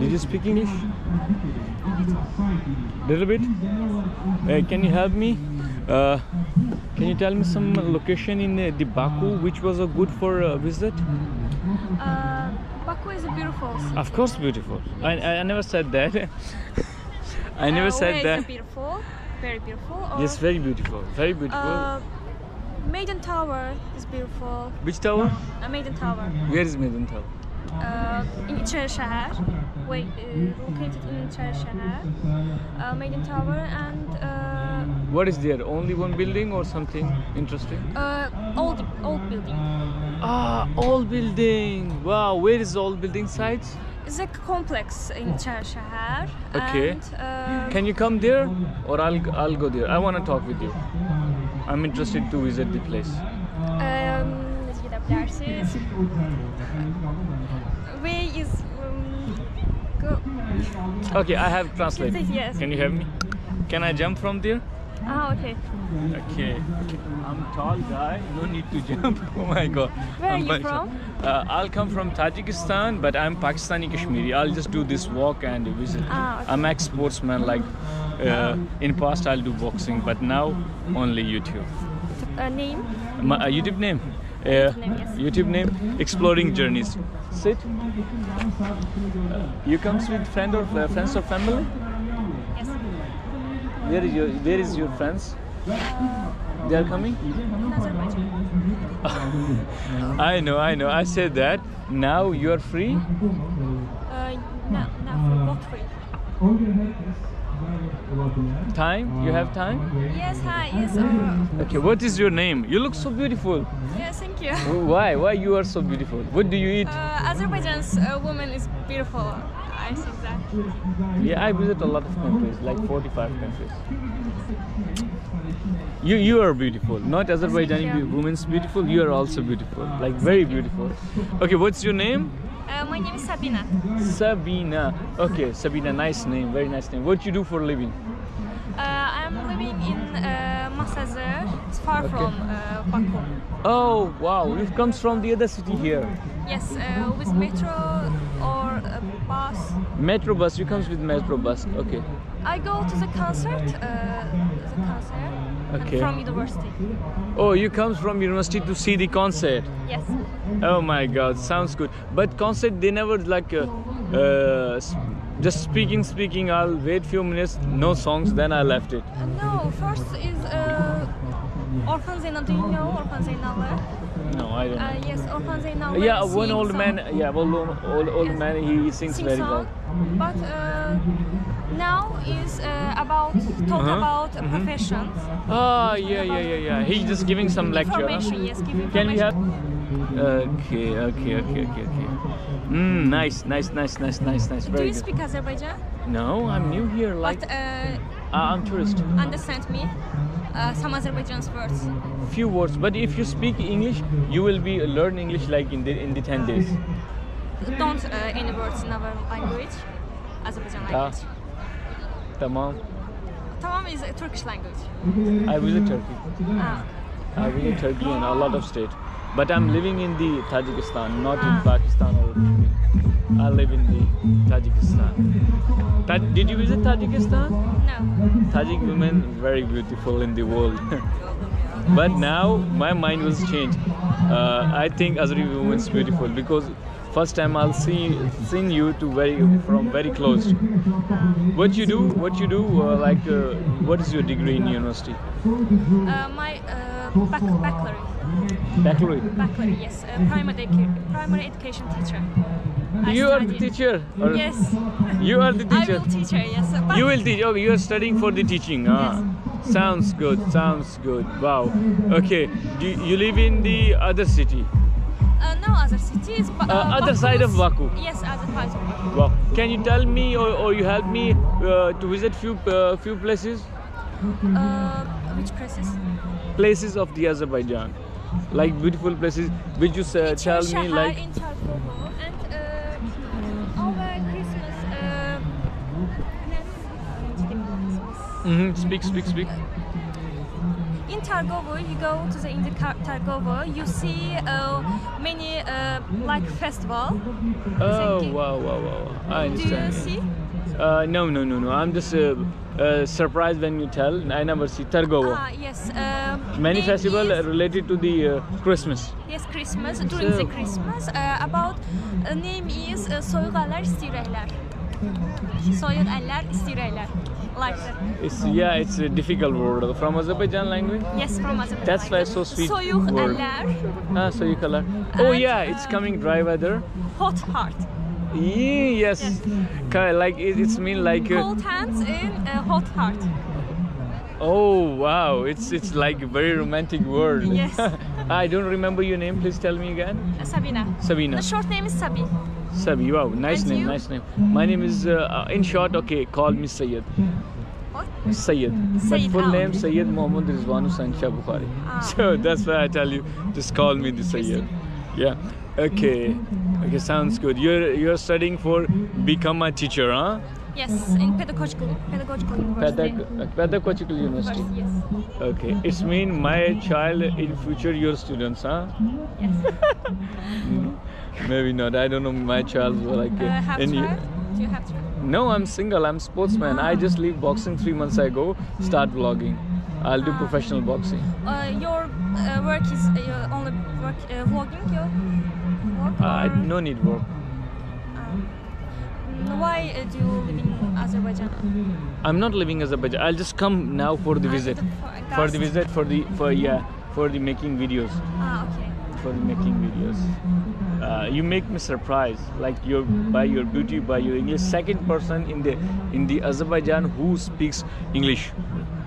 Did you speak English? Little bit? Can you help me? Can you tell me some location in the Baku which was good for a visit? Baku is a beautiful city. Of course beautiful. I never said that. I never said that. It's beautiful, very beautiful. Yes, very beautiful, very beautiful. Maiden Tower is beautiful. Which tower? Maiden Tower. Where is Maiden Tower? In Icheri Sheher, located in Icheri Sheher, Maiden Tower, and what is there? Only one building or something interesting? Old building. Ah, old building. Wow, where is old building site? It's a complex in Icheri Sheher. Okay. And, can you come there, or I'll go there? I want to talk with you. I'm interested to visit the place. Where is go? Okay, I have translated. Yes. Can you help me? Can I jump from there? Ah, okay. Okay. I'm a tall guy. No need to jump. Oh my God. Where are you from? I'll come from Tajikistan, but I'm Pakistani Kashmiri. I'll just do this walk and visit. Ah, okay. I'm ex-sportsman. Like in past, I'll do boxing, but now only YouTube. Name? My YouTube name. YouTube name, Exploring Journeys. Sit. You comes with friends or family? Yes. Where is your friends? They are coming? I know. I said that. Now you are free? No, not free. Time? You have time? Yes, hi. Yes. Okay. What is your name? You look so beautiful. Yes, thank you. Why you are so beautiful? What do you eat? Azerbaijan's woman is beautiful. I think that. Yeah, I visit a lot of countries, like 45 countries. You are beautiful. Not Azerbaijani women's beautiful. You are also beautiful, like very beautiful. Okay, what's your name? My name is Sabina. Sabina. Okay, Sabina. Nice name. Very nice name. What you do for a living? I'm living in Masazer. It's far from Baku. Oh wow! You've come from the other city here. Yes, with metro or bus. Metro bus. You comes with metro bus. Okay. I go to the concert. Okay. From university. Oh, you comes from university to see the concert? Yes. Oh my God, sounds good. But concert, they never like just speaking. I'll wait few minutes, no songs, then I left it. No, first is Orkhan Zeynalinov. Do you know Orkhan Zeynalinov? No, I don't. Yes, Orkhan Zeynalinov. Yeah, one old song. Man. Yeah, old yes. Man. He sings very well. But now is about talk about professions. Ah, yeah. He's just giving some lecture. Information, yes, giving information. Can we have? Okay. Nice. Do you speak Azerbaijani? No, I'm new here. Like, but, I'm tourist. Understand me? Some Azerbaijani words. Few words, but if you speak English, you will be learn English like in the 10 days. Don't any words in our language, Azerbaijani language. Tamam is a Turkish language. I visit Turkey. I visit Turkey and a lot of state. But I'm living in the Tajikistan, not in Pakistan or Turkey. I live in the Tajikistan. Did you visit Tajikistan? No. Tajik women very beautiful in the world. But now my mind was changed. I think Azeri women is beautiful because first time I'll seen you from very close. What you do? What is your degree in university? My baccalaureate. Yes, primary education teacher. You are the teacher. Yes. You are the teacher. I will teach. Yes. You will teach. Okay, you are studying for the teaching. Yes. Sounds good. Wow. Okay. Do you live in the other city? No, other cities. Other side of Baku. Yes, other side of Baku. Wow. Can you tell me or you help me to visit few places? Which places? Places of the Azerbaijan, like beautiful places. Which you tell me like? In and over Christmas. Speak. in Targovo, you go to the Targovo, you see many like festival. Oh, wow, wow, wow! I understand. Do you see? No. I'm just surprised when you tell. I never see Targovo. Yes. Many festival related to the Christmas. Yes, Christmas. During the Christmas, about name is Soyuq əllər istirəklər. Soyuq əllər istirəklər. Like that. It's a difficult word. From Azerbaijan language? Yes, from Azerbaijan. That's why it's so sweet. Soyuq əllər. Soyuq əllər. Oh, yeah, it's coming dry weather. Hot heart. Yes. Like it's mean like cold hands in a hot heart. Oh wow, it's like a very romantic word. Yes. I don't remember your name. Please tell me again. Sabina. The short name is Sabi. Sabi, wow, nice name. My name is, in short, okay, call me Sayyid. What? Sayyid. But full name Sayyid Muhammad Rizwanu Sanchar Bukhari. So that's why I tell you, just call me the Sayyid. Yeah. Okay, sounds good. You're studying for become a teacher, huh? Yes, in pedagogical university. Pedagogical university. Yes. Okay, it's mean my child in future your students, huh? Yes. Maybe not. I don't know. My child like. Do you have child? No, I'm single. I'm sportsman. I just leave boxing 3 months ago. Start vlogging. I'll do professional boxing. Your work is only work vlogging. Your work. No need work. Why do you live in Azerbaijan? I'm not living in Azerbaijan. I'll just come now for the visit. For the making videos. Okay. For the making videos. You make me surprised. Like by your beauty, you're second person in the Azerbaijan who speaks English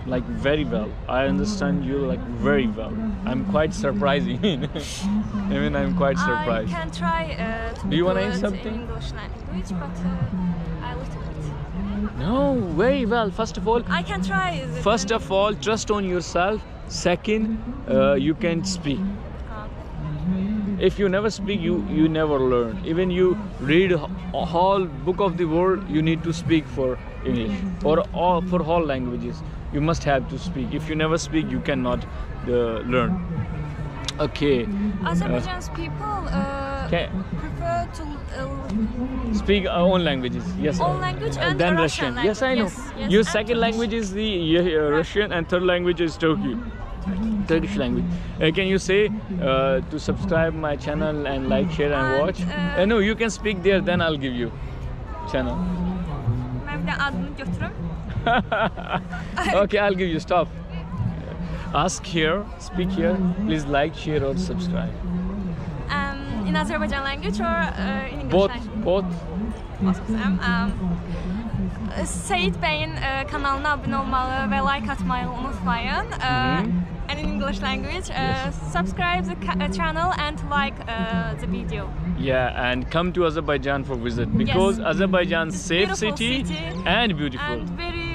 like very well. I understand you like very well. I'm quite surprising. I'm quite surprised. I can try to do you want to eat something? English language, but I little bit. No, very well. First of all, I can try. First of all, trust on yourself. Second, you can speak. If you never speak, you never learn. Even you read a whole book of the world, you need to speak for English for all languages. You must have to speak. If you never speak, you cannot learn. Okay. Azerbaijan's people prefer to speak our own languages. Yes. Own language and then Russian. Yes, I know. Yes, your second language is the Russian, and third language is Turkish language. Can you say to subscribe my channel and like, share, and watch? No, you can speak there. Then I'll give you channel. Okay, I'll give you stop. Ask here, speak here. Please like, share, or subscribe. In Azerbaijan language or in English? Both. Said Bey'in kanalına abone olmalı ve like atmayı unutmayın. And in English language, subscribe the channel and like the video. Yeah, and come to Azerbaijan for visit because Azerbaijan is safe city and beautiful. And very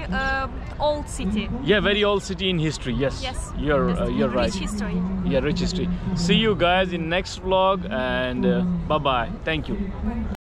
old city. Yeah, very old city in history. Yes. You're right. Rich history. Yeah, rich history. See you guys in next vlog and bye-bye. Thank you.